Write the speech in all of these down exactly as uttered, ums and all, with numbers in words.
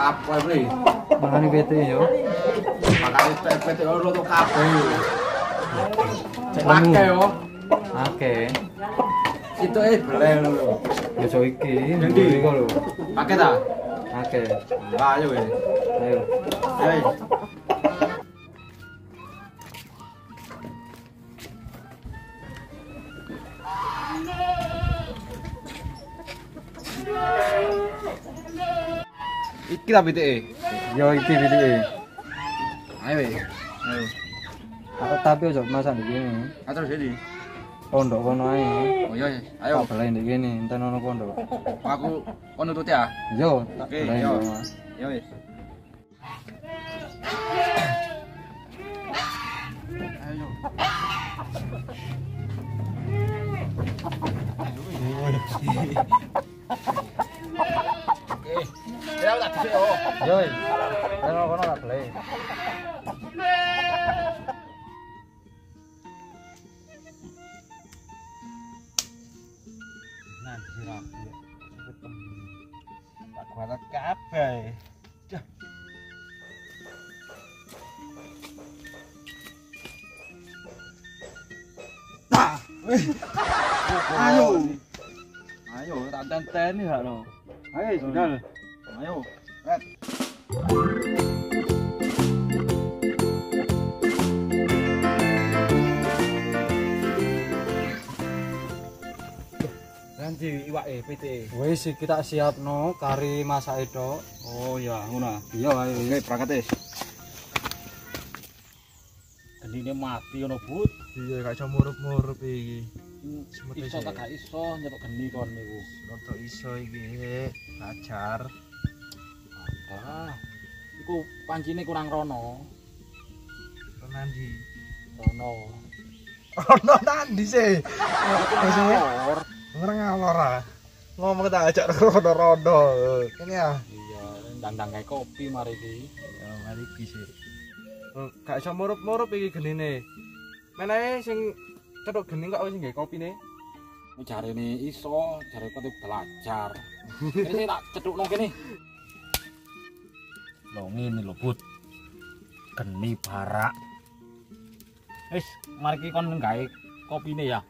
Apa beli? Makan P T yo. Makan P T lo tuh kafe. Oke yo. Oke. Itu eh beli lo. Ya so iki. Nanti lo. Pakai tak? Oke. Ayo we. Ayo. Ayo. Iki ta B T E. Yo iki B T E. Ayo we. Ayo. Aku tapi ojo masak iki. Atur sini. Pondok kono ae. Oh iya, ayo. Tak belain iki ne, enten ono pondok. Aku kono tuti ah. Yo, tak belain. Yo. Yo wis. Ayo. Yo, tak dhisik yo. Yo. Ono kono tak beli. Nah, dirapi. Tak kuat kabeh. Dah. Nah. Ayo. Ayo, tak tenten iki hakno. Ayo, jendal. Ayo, red. Nanti iwak e P T. Wis kita siapno kari masak edok. Oh ya, ngono. Iya, ayo berangkat wis. Gendine mati ngono, Bud. Iya, gak iso murup-murup iki. Iso tak gak iso nyetok geni kon niku. Rada iso iki, ajar. Ah, iku pancine kurang rono. Renandi. Rono. Rono tadi sih. Ngalor. Ngereng ngalor ah. Ngomong tak ajak rodo-rodo. Ini ya. Iya, dandang kayak kopi mari iki. Ya mari iki sih. Gak iso murup-murup iki genine. Menahe sing cetok geni kok wis nggae kopine. Jarene iso, jarene kok belajar. Ini tak cetukno kene. Loh ngene lho Bud. Geni barak. Wis, mari ki kon nggae kopine ya.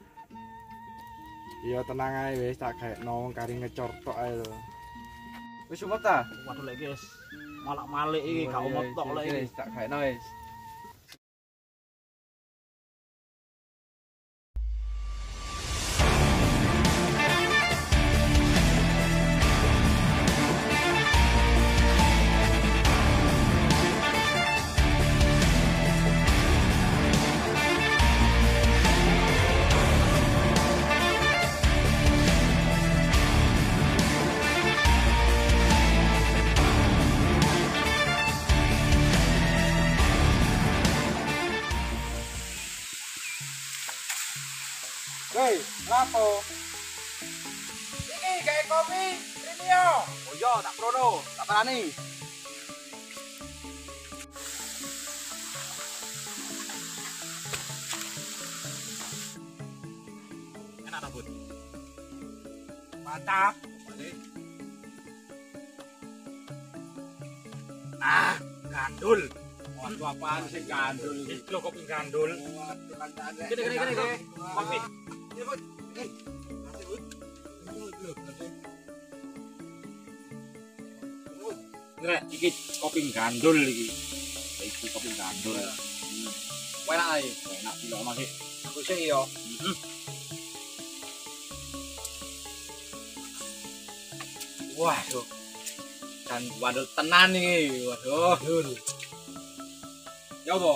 Iya tenang ae wis, tak gaekno kari ngecor tok ae lho. Wis umut ta? Waduh lek wis malak-malik iki gak umut tok lek iki. Wis tak gaekno wis. Lapo. Iki gawe kopi premium. Oh iya, tak prono, tak parani. Enak rambut. Mantap. Ah, gandul. Waduh apaan sih gandul? Iki lho kopi gandul. Gini gini gini gini. Kopi. Ya, Bud. Eh, nanti, Bud. Belum, belum. Nek, iki kopi gandul iki. Iki kopi gandul. Hmm. Enak ae, enak iki omah iki. Aku sih yo. Heeh. Waduh. Jan waduh tenan iki. Waduh. Ya apa?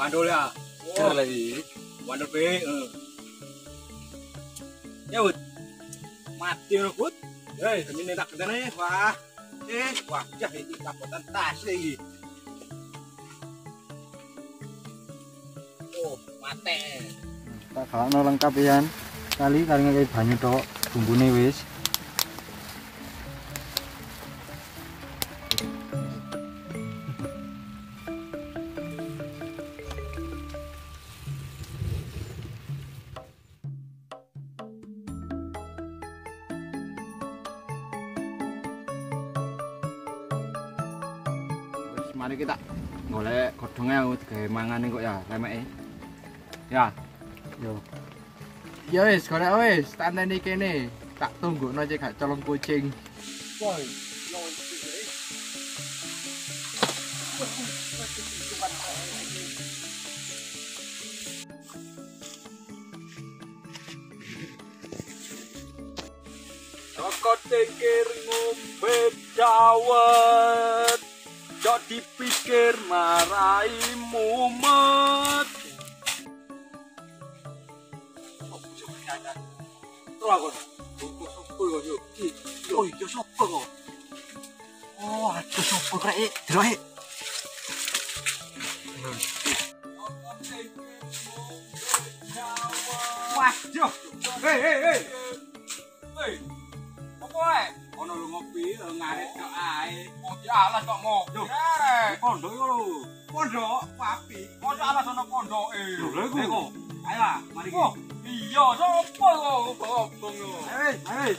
Waduh ya. Cer lagi. Waduh be, uh. Ya Bud, mati loh Bud. Hei, kami netak kena ya, wah, eh, wah, jah ini kapotan tas lagi. Oh, mati. Tak kalah no lengkap ya, kali kali nggak kayak banyu dok, bumbu nih wis. mari kita golek godhongnya gawe mangane kok ya remeke. Ya. Yo. Ya wis, golek wis, tak anteni kene. Tak tunggukno cek gak colong kucing. Woi, yo iki. Cokot pikir ngombe dawet, jok dipikir marai mumet. Oh, iki sopo kok? Oh, iki sopo kok iki? Delok. Wah, yo. Hei, hei, hei. Hei. Opo ae? Ono lu ngopi ngaret kok ae. Ngopi alas kok ngopi. Pondok iku lho. Pondok papi. Pondok alas ono pondoke. Lho iku. Ayo lah, mari iki. Iya, sopo kok bobong yo. Hei, hei.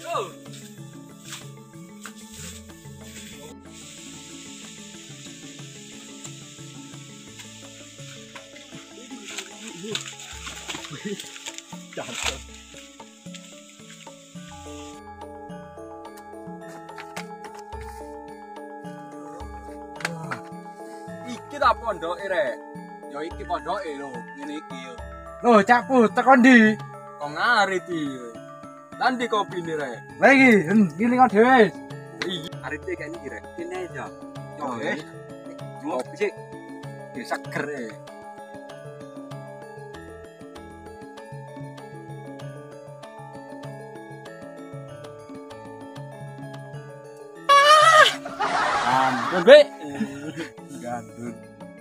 Jangan. Iki ta pondoke rek. Ya iki pondoke lho, ngene iki yo. Loh, Cak Put, tekan ndi? Kok ngari iki. Lan di kopine rek. Lah iki, ngilingo dhewe. Iki arite kene iki rek. Kene aja. Yo wis. Kopi sik. Wis seger e. Gandul. Gandul.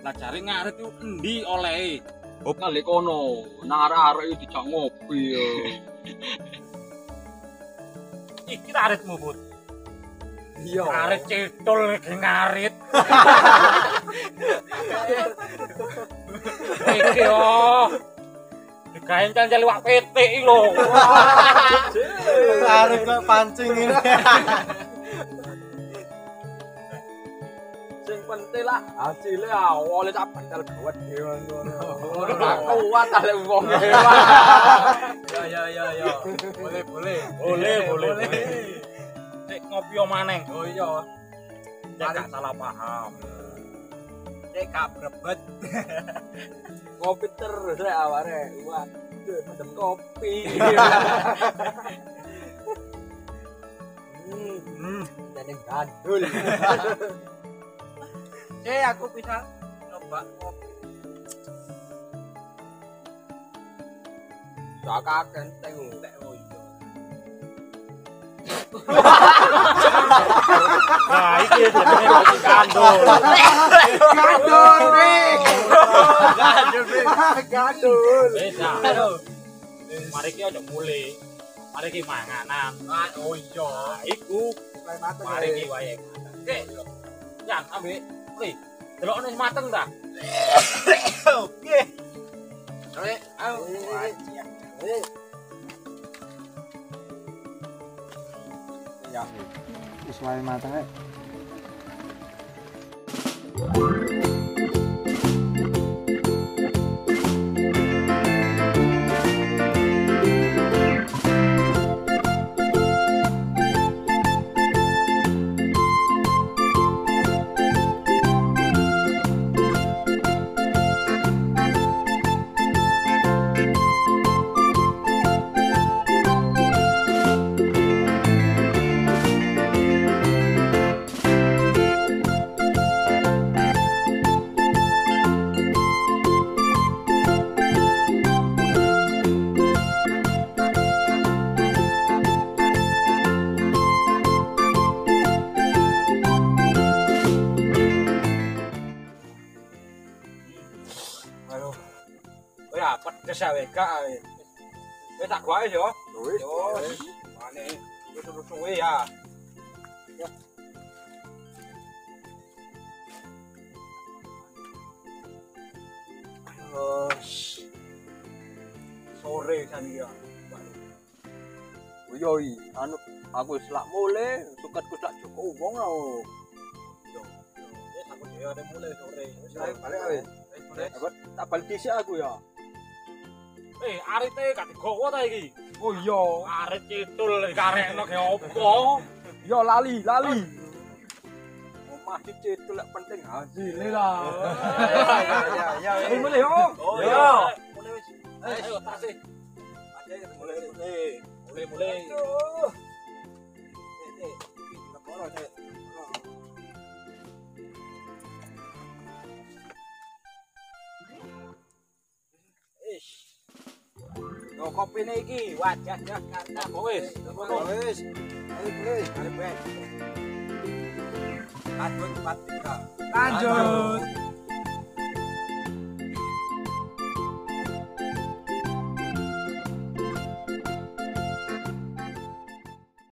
Lah cari ngaret itu endi oleh. Hop nalik kono. Nang arek-arek iki dijak ngopi yo. Iki aretmu, Bud. Iya. Aret cetul iki ngarit. Iki yo. Digawe cancel iwak petik iki lho. Arek kok pancing ini. Penting lah hasilnya awalnya tak bantal gawat hewan ngono tak kuat tak lek wong hewan ya ya ya ya boleh boleh boleh boleh cek ngopi yo maneng oh iya cek gak salah paham cek gak brebet ngopi terus rek aware waduh macam kopi hmm hmm jeneng Gandul. Eh, aku bisa coba kopi. Kakak kenteng lek oh iya. Nah, iki jenenge kopi Gandul. Gandul. Gandul. Wis ah. Mari ki ojo mule. Mari ki manganan. Ah, oh iya. Iku mari ki wae. Oke. Ya, ambil. Wih, delokne mateng ta? Oke. Rek, au. Ya. Wis wae mateng e. Pedes ae gak ae. Wis tak gawe yo. Wis. Mane wis terus suwe ya. Ya. Wes. Sore kan ya. Yo iki anu aku wis lak mule, suketku tak cukup wong lho. Yo. Wis aku ya ada mulai sore. Saya balik hari. Dapat tak balik desa aku ya. Eh, arit e gak digowo ta iki. Oh iya, arit cithul karekno ge opo? Ya lali, lali. Omah iki cithul lek penting hasilé lah. Ya ya ya. Mulai yo. Oh iya. Mulai wis. Ayo tasih. Aja mulai mulai. Mulai mulai. Eh, kita poro aja. Yo kopine iki wajah Jakarta wis. Wis. Wis, arep. Lanjut. Lanjut.